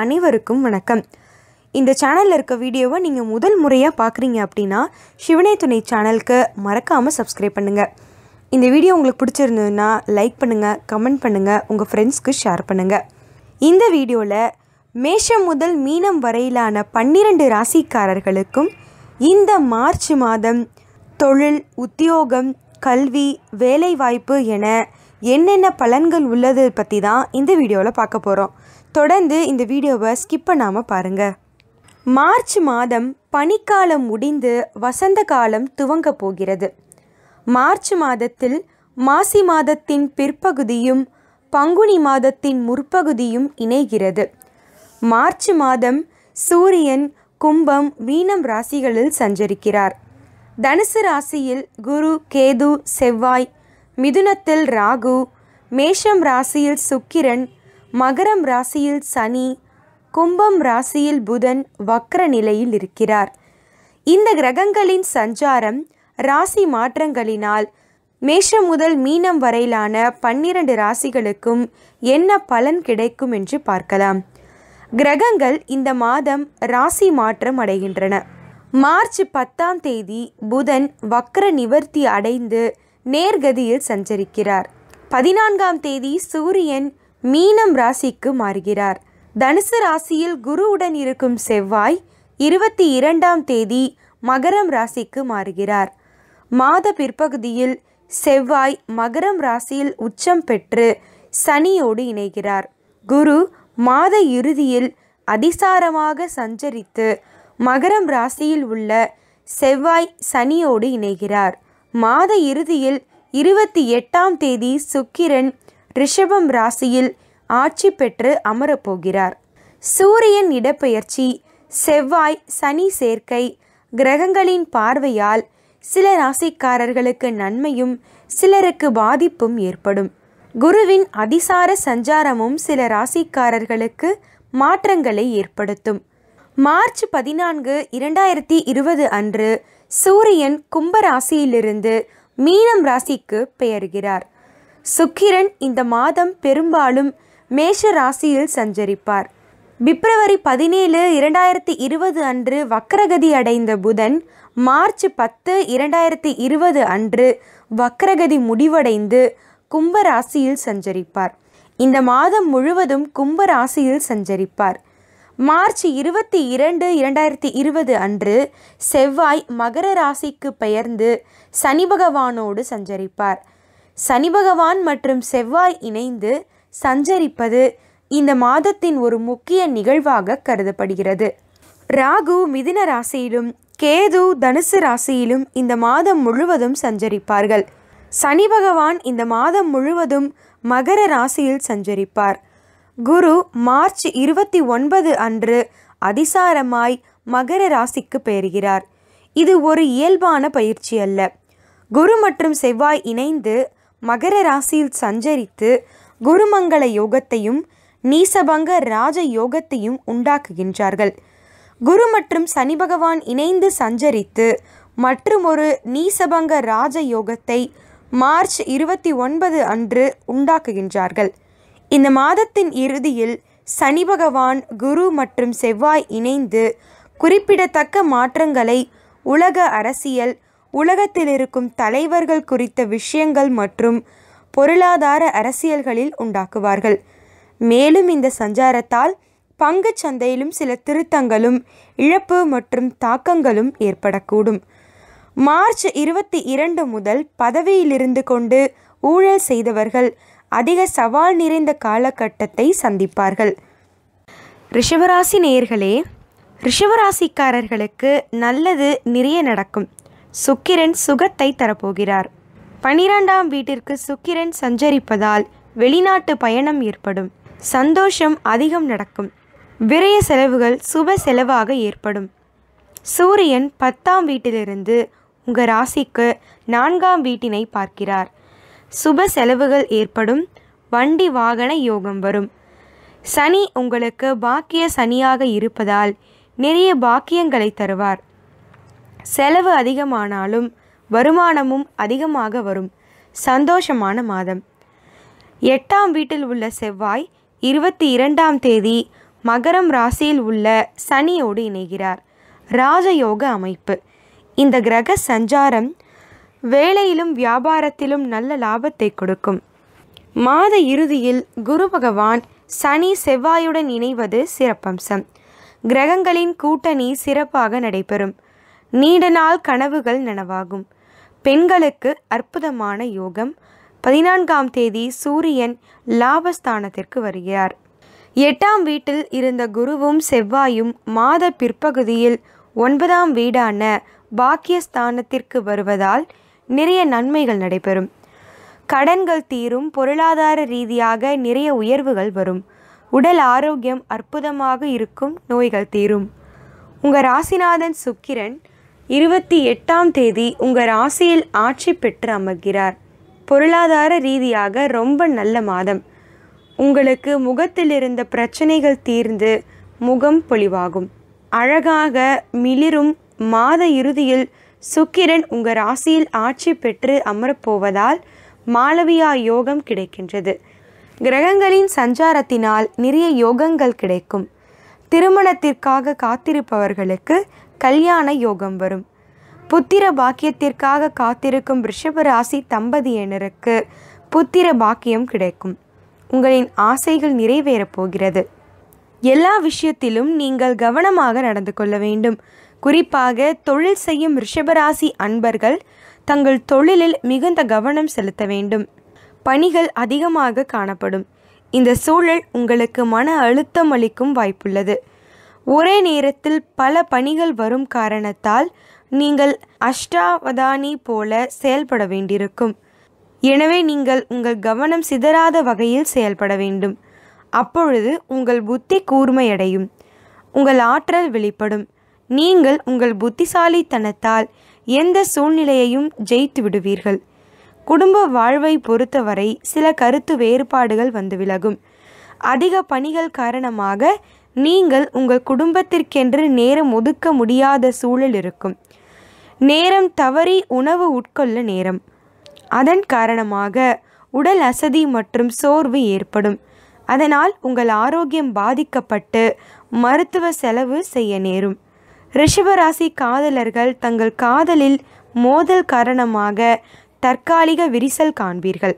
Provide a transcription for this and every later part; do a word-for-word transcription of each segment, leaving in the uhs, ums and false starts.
அனைவருக்கும் வணக்கம். இந்த சேனலில் இருக்க வீடியோவை நீங்கள் முதல் முறையாக பார்க்குறீங்க அப்படின்னா சிவனை துணை சேனலுக்கு மறக்காமல் சப்ஸ்கிரைப் பண்ணுங்கள். இந்த வீடியோ உங்களுக்கு பிடிச்சிருந்ததுன்னா லைக் பண்ணுங்கள், கமெண்ட் பண்ணுங்கள், உங்கள் ஃப்ரெண்ட்ஸ்க்கு ஷேர் பண்ணுங்கள். இந்த வீடியோவில் மேஷம் முதல் மீனம் வரையிலான பன்னிரண்டு ராசிக்காரர்களுக்கும் இந்த மார்ச் மாதம் தொழில், உத்தியோகம், கல்வி, வேலைவாய்ப்பு என என்னென்ன பலன்கள் உள்ளது பற்றி தான் இந்த வீடியோவில் பார்க்க போகிறோம். தொடர்ந்து இந்த வீடியோவை ஸ்கிப் பண்ணாமல் பாருங்கள். மார்ச் மாதம் பனிக்காலம் முடிந்து வசந்த காலம் துவங்க போகிறது. மார்ச் மாதத்தில் மாசி மாதத்தின் பிற்பகுதியும் பங்குனி மாதத்தின் முற்பகுதியும் இணைகிறது. மார்ச் மாதம் சூரியன் கும்பம், மீனம் ராசிகளில் சஞ்சரிக்கிறார். தனுசு ராசியில் குரு, கேது, செவ்வாய், மிதுனத்தில் ராகு, மேஷம் ராசியில் சுக்கிரன், மகரம் ராசியில் சனி, கும்பம் ராசியில் புதன் வக்ர நிலையில் இருக்கிறார். இந்த கிரகங்களின் சஞ்சாரம் ராசி மாற்றங்களினால் மேஷம் முதல் மீனம் வரையிலான பன்னிரண்டு ராசிகளுக்கும் என்ன பலன் கிடைக்கும் என்று பார்க்கலாம். கிரகங்கள் இந்த மாதம் ராசி மாற்றம் அடைகின்றன. மார்ச் பத்தாம் தேதி புதன் வக்ர நிவர்த்தி அடைந்து நேர்கதியில் சஞ்சரிக்கிறார். பதினான்காம் தேதி சூரியன் மீனம் ராசிக்கு மாறுகிறார். தனுசு ராசியில் குருவுடன் இருக்கும் செவ்வாய் இருபத்தி இரண்டாம் தேதி மகரம் ராசிக்கு மாறுகிறார். மாத பிற்பகுதியில் செவ்வாய் மகரம் ராசியில் உச்சம் பெற்று சனியோடு இணைகிறார். குரு மாத இறுதியில் அதிசாரமாக சஞ்சரித்து மகரம் ராசியில் உள்ள செவ்வாய் சனியோடு இணைகிறார். மாத இறுதியில் இருபத்தி எட்டாம் தேதி சுக்கிரன் ரிஷபம் ராசியில் ஆட்சி பெற்று அமரப்போகிறார். சூரியன் இடப்பெயர்ச்சி, செவ்வாய் சனி சேர்க்கை கிரகங்களின் பார்வையால் சில ராசிக்காரர்களுக்கு நன்மையும் சிலருக்கு பாதிப்பும் ஏற்படும். குருவின் அதிசார சஞ்சாரமும் சில ராசிக்காரர்களுக்கு மாற்றங்களை ஏற்படுத்தும். மார்ச் பதினான்கு இரண்டாயிரத்தி இருபது அன்று சூரியன் கும்ப ராசியிலிருந்து மீனம் ராசிக்கு பெயர்கிறார். சுக்கிரன் இந்த மாதம் பெரும்பாலும் மேஷ ராசியில் சஞ்சரிப்பார். பிப்ரவரி பதினேழு இரண்டாயிரத்தி இருபது அன்று வக்ரகதி அடைந்த புதன் மார்ச் பத்து இரண்டாயிரத்தி இருபது அன்று வக்ரகதி முடிவடைந்து கும்ப ராசியில் சஞ்சரிப்பார். இந்த மாதம் முழுவதும் கும்ப ராசியில் சஞ்சரிப்பார். மார்ச் இருபத்தி இரண்டு இரண்டாயிரத்தி இருபது அன்று செவ்வாய் மகர ராசிக்கு பெயர்ந்து சனி பகவானோடு சஞ்சரிப்பார். சனி பகவான் மற்றும் செவ்வாய் இணைந்து சஞ்சரிப்பது இந்த மாதத்தின் ஒரு முக்கிய நிகழ்வாக கருதப்படுகிறது. ராகு மிதுன ராசியிலும் கேது தனுசு ராசியிலும் இந்த மாதம் முழுவதும் சஞ்சரிப்பார்கள். சனி பகவான் இந்த மாதம் முழுவதும் மகர ராசியில் சஞ்சரிப்பார். குரு மார்ச் இருபத்தி ஒன்பது அன்று அதிசாரமாய் மகர ராசிக்கு பெயர்கிறார். இது ஒரு இயல்பான பயிற்சி அல்ல. குரு மற்றும் செவ்வாய் இணைந்து மகர ராசியில் சஞ்சரித்து குருமங்கள யோகத்தையும் நீசபங்க ராஜ யோகத்தையும் உண்டாக்குகின்றார்கள். குரு மற்றும் சனி பகவான் இணைந்து சஞ்சரித்து மற்றொரு நீசபங்க ராஜ யோகத்தை மார்ச் இருபத்தி ஒன்பது அன்று உண்டாக்குகின்றார்கள். இந்த மாதத்தின் இறுதியில் சனி பகவான், குரு மற்றும் செவ்வாய் இணைந்து குறிப்பிடத்தக்க மாற்றங்களை உலக அரசியல், உலகத்தில் இருக்கும் தலைவர்கள் குறித்த விஷயங்கள் மற்றும் பொருளாதார அரசியல்களில் உண்டாக்குவார்கள். மேலும் இந்த சஞ்சாரத்தால் பங்கு சந்தையிலும் சில திருத்தங்களும் இழப்பு மற்றும் தாக்கங்களும் ஏற்படக்கூடும். மார்ச் இருபத்தி இரண்டு முதல் பதவியிலிருந்து கொண்டு ஊழல் செய்தவர்கள் அதிக சவால் நிறைந்த காலகட்டத்தை சந்திப்பார்கள். ரிஷபராசி நேயர்களே, ரிஷபராசிக்காரர்களுக்கு நல்லது நிறைய நடக்கும். சுக்கிரன் சுகத்தை தரப்போகிறார். பனிரெண்டாம் வீட்டிற்கு சுக்கிரன் சஞ்சரிப்பதால் வெளிநாட்டு பயணம் ஏற்படும். சந்தோஷம் அதிகம் நடக்கும். விரய செலவுகள் சுப செலவாக ஏற்படும். சூரியன் பத்தாம் வீட்டிலிருந்து உங்கள் ராசிக்கு நான்காம் வீட்டினை பார்க்கிறார். சுப செலவுகள் ஏற்படும். வண்டி வாகன யோகம் வரும். சனி உங்களுக்கு பாக்கிய சனியாக இருப்பதால் நிறைய பாக்கியங்களை தருவார். செலவு அதிகமானாலும் வருமானமும் அதிகமாக வரும். சந்தோஷமான மாதம். எட்டாம் வீட்டில் உள்ள செவ்வாய் இருபத்தி இரண்டாம் தேதி மகரம் ராசியில் உள்ள சனியோடு இணைகிறார். ராஜயோக அமைப்பு. இந்த கிரக சஞ்சாரம் வேலையிலும் வியாபாரத்திலும் நல்ல லாபத்தை கொடுக்கும். மாத இறுதியில் குரு பகவான் சனி செவ்வாயுடன் இணைவது சிறப்பம்சம். கிரகங்களின் கூட்டணி சிறப்பாக நடைபெறும். நீண்ட நாள் கனவுகள் நனவாகும். பெண்களுக்கு அற்புதமான யோகம். பதினான்காம் தேதி சூரியன் லாபஸ்தானத்திற்கு வருகிறார். எட்டாம் வீட்டில் இருந்த குருவும் செவ்வாயும் மாத பிற்பகுதியில் ஒன்பதாம் வீடான பாக்கியஸ்தானத்திற்கு வருவதால் நிறைய நன்மைகள் நடைபெறும். கடன்கள் தீரும். பொருளாதார ரீதியாக நிறைய உயர்வுகள் வரும். உடல் ஆரோக்கியம் அற்புதமாக இருக்கும். நோய்கள் தீரும். உங்கள் ராசிநாதன் சுக்கிரன் இருபத்தி எட்டாம் தேதி உங்கள் ராசியில் ஆட்சி பெற்று அமர்கிறார். பொருளாதார ரீதியாக ரொம்ப நல்ல மாதம். உங்களுக்கு முகத்தில் இருந்த பிரச்சனைகள் தீர்ந்து முகம் பொலிவாகும். அழகாக மிளிரும். மாத இறுதியில் சுக்கிரன் உங்கள் ராசியில் ஆட்சி பெற்று அமரப்போவதால் மாளவியா யோகம் கிடைக்கின்றது. கிரகங்களின் சஞ்சாரத்தினால் நிறைய யோகங்கள் கிடைக்கும். திருமணத்திற்காக காத்திருப்பவர்களுக்கு கல்யாண யோகம் வரும். புத்திர பாக்கியத்திற்காக காத்திருக்கும் ரிஷப ராசி தம்பதியினருக்கு புத்திர பாக்கியம் கிடைக்கும். உங்களின் ஆசைகள் நிறைவேறப் போகிறது. எல்லா விஷயத்திலும் நீங்கள் கவனமாக நடந்து கொள்ள வேண்டும். குறிப்பாக தொழில் செய்யும் ரிஷபராசி அன்பர்கள் தங்கள் தொழிலில் மிகுந்த கவனம் செலுத்த வேண்டும். பணிகள் அதிகமாக காணப்படும். இந்த சூழல் உங்களுக்கு மன அழுத்தம் அளிக்கும் வாய்ப்புள்ளது. ஒரே நேரத்தில் பல பணிகள் வரும் காரணத்தால் நீங்கள் அஷ்டாவதானி போல செயல்பட வேண்டியிருக்கும். எனவே நீங்கள் உங்கள் கவனம் சிதறாத வகையில் செயல்பட வேண்டும். அப்பொழுது உங்கள் புத்தி கூர்மையடையும். உங்கள் ஆற்றல் வெளிப்படும். நீங்கள் உங்கள் புத்திசாலித்தனத்தால் எந்த சூழ்நிலையையும் ஜெயித்து விடுவீர்கள். குடும்ப வாழ்வை பொறுத்தவரை சில கருத்து வேறுபாடுகள் வந்து விலகும். அதிக பணிகள் காரணமாக நீங்கள் உங்கள் குடும்பத்திற்கென்று நேரம் ஒதுக்க முடியாத சூழல் இருக்கும். நேரம் தவறி உணவு உட்கொள்ள நேரம். அதன் காரணமாக உடல் அசதி மற்றும் சோர்வு ஏற்படும். அதனால் உங்கள் ஆரோக்கியம் பாதிக்கப்பட்டு மருத்துவ செலவு செய்ய நேரும். ரிஷபராசி காதலர்கள் தங்கள் காதலில் மோதல் காரணமாக தற்காலிக விரிசல் காண்பீர்கள்.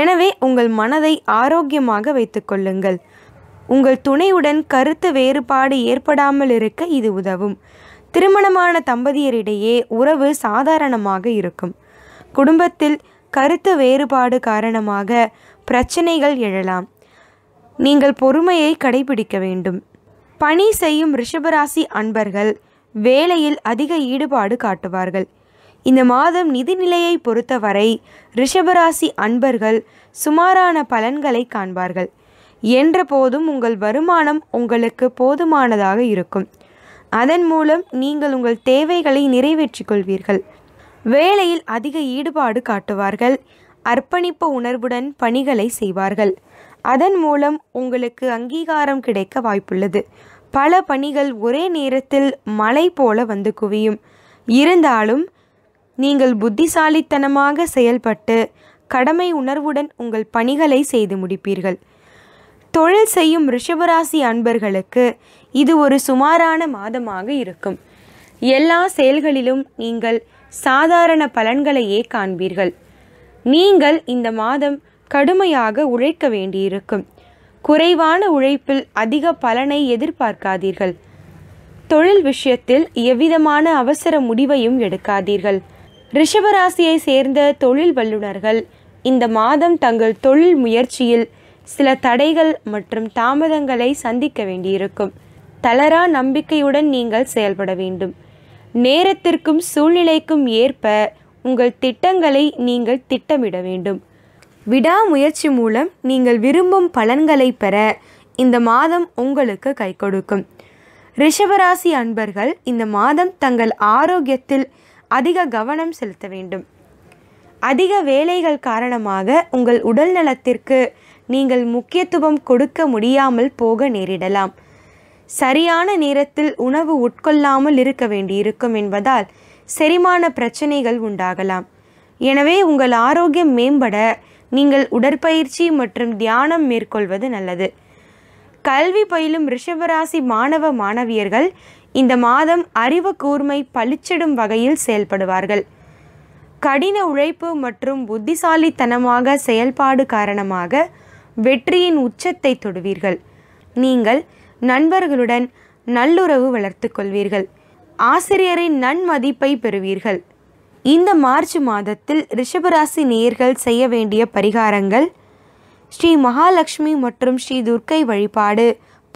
எனவே உங்கள் மனதை ஆரோக்கியமாக வைத்துக்கொள்ளுங்கள். உங்கள் துணையுடன் கருத்து வேறுபாடு ஏற்படாமல் இருக்க இது உதவும். திருமணமான தம்பதியரிடையே உறவு சாதாரணமாக இருக்கும். குடும்பத்தில் கருத்து வேறுபாடு காரணமாக பிரச்சனைகள் எழலாம். நீங்கள் பொறுமையை கடைபிடிக்க வேண்டும். பணி செய்யும் ரிஷபராசி அன்பர்கள் வேலையில் அதிக ஈடுபாடு காட்டுவார்கள். இந்த மாதம் நிதிநிலையை பொறுத்தவரை ரிஷபராசி அன்பர்கள் சுமாரான பலன்களை காண்பார்கள். என்ற போதும் உங்கள் வருமானம் உங்களுக்கு போதுமானதாக இருக்கும். அதன் மூலம் நீங்கள் உங்கள் தேவைகளை நிறைவேற்றி கொள்வீர்கள். வேலையில் அதிக ஈடுபாடு காட்டுவார்கள். அர்ப்பணிப்பு உணர்வுடன் பணிகளை செய்வார்கள். அதன் மூலம் உங்களுக்கு அங்கீகாரம் கிடைக்க வாய்ப்புள்ளது. பல பணிகள் ஒரே நேரத்தில் மழை போல வந்து குவியும். இருந்தாலும் நீங்கள் புத்திசாலித்தனமாக செயல்பட்டு கடமை உணர்வுடன் உங்கள் பணிகளை செய்து முடிப்பீர்கள். தொழில் செய்யும் ரிஷபராசி அன்பர்களுக்கு இது ஒரு சுமாரான மாதமாக இருக்கும். எல்லா செயல்களிலும் நீங்கள் சாதாரண பலன்களையே காண்பீர்கள். நீங்கள் இந்த மாதம் கடுமையாக உழைக்க வேண்டியிருக்கும். குறைவான உழைப்பில் அதிக பலனை எதிர்பார்க்காதீர்கள். தொழில் விஷயத்தில் எவ்விதமான அவசர முடிவையும் எடுக்காதீர்கள். ரிஷபராசியை சேர்ந்த தொழில் வல்லுநர்கள் இந்த மாதம் தங்கள் தொழில் முயற்சியில் சில தடைகள் மற்றும் தாமதங்களை சந்திக்க வேண்டியிருக்கும். தளரா நம்பிக்கையுடன் நீங்கள் செயல்பட வேண்டும். நேரத்திற்கும் சூழ்நிலைக்கும் ஏற்ப உங்கள் திட்டங்களை நீங்கள் திட்டமிட வேண்டும். விடாமுயற்சி மூலம் நீங்கள் விரும்பும் பலன்களை பெற இந்த மாதம் உங்களுக்கு கை கொடுக்கும். ரிஷபராசி அன்பர்கள் இந்த மாதம் தங்கள் ஆரோக்கியத்தில் அதிக கவனம் செலுத்த வேண்டும். அதிக வேலைகள் காரணமாக உங்கள் உடல் நலத்திற்கு நீங்கள் முக்கியத்துவம் கொடுக்க முடியாமல் போக நேரிடலாம். சரியான நேரத்தில் உணவு உட்கொள்ளாமல் இருக்க வேண்டியிருக்கும் என்பதால் செரிமான பிரச்சனைகள் உண்டாகலாம். எனவே உங்கள் ஆரோக்கியம் மேம்பட நீங்கள் உடற்பயிற்சி மற்றும் தியானம் மேற்கொள்வது நல்லது. கல்வி பயிலும் ரிஷபராசி மாணவ மாணவியர்கள் இந்த மாதம் அறிவு கூர்மை பளிச்சிடும் வகையில் செயல்படுவார்கள். கடின உழைப்பு மற்றும் புத்திசாலித்தனமாக செயல்பாடு காரணமாக வெற்றியின் உச்சத்தை தொடுவீர்கள். நீங்கள் நண்பர்களுடன் நல்லுறவு வளர்த்து கொள்வீர்கள். ஆசிரியரின் நன்மதிப்பை பெறுவீர்கள். இந்த மார்ச் மாதத்தில் ரிஷபராசி நேயர்கள் செய்ய வேண்டிய பரிகாரங்கள்: ஸ்ரீ மகாலட்சுமி மற்றும் ஸ்ரீ துர்க்கை வழிபாடு,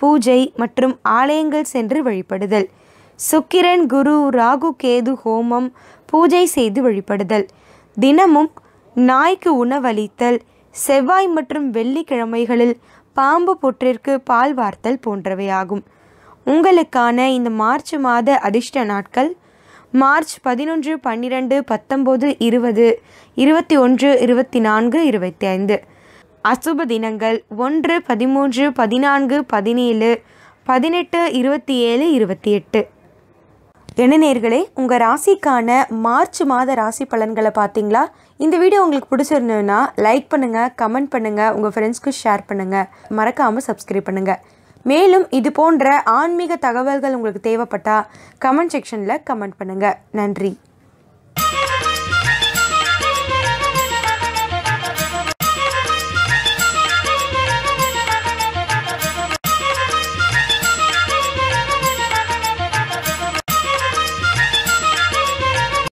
பூஜை மற்றும் ஆலயங்கள் சென்று வழிபடுதல், சுக்கிரன் குரு ராகு கேது ஹோமம், பூஜை செய்து வழிபடுதல், தினமும் நாய்க்கு உணவளித்தல், செவ்வாய் மற்றும் வெள்ளிக்கிழமைகளில் பாம்பு புற்றிற்கு பால் வார்த்தல் போன்றவையாகும். உங்களுக்கான இந்த மார்ச் மாத அதிர்ஷ்ட நாட்கள்: மார்ச் பதினொன்று, பன்னிரெண்டு, பத்தொம்போது, இருபது, இருபத்தி ஒன்று, இருபத்தி நான்கு, இருபத்தி ஐந்து. அசுப தினங்கள்: ஒன்று, பதிமூன்று, பதினான்கு, பதினேழு, பதினெட்டு, இருபத்தி ஏழு, இருபத்தி எட்டு. என்ன நேயர்களே, உங்கள் ராசிக்கான மார்ச் மாத ராசி பலன்களை பார்த்தீங்களா? இந்த வீடியோ உங்களுக்கு பிடிச்சிருந்ததுன்னா லைக் பண்ணுங்கள், கமெண்ட் பண்ணுங்கள், உங்கள் ஃப்ரெண்ட்ஸ்க்கு ஷேர் பண்ணுங்கள், மறக்காமல் சப்ஸ்கிரைப் பண்ணுங்கள். மேலும் இது போன்ற ஆன்மீக தகவல்கள் உங்களுக்கு தேவைப்பட்டால் கமெண்ட் செக்ஷனில் கமெண்ட் பண்ணுங்கள். நன்றி.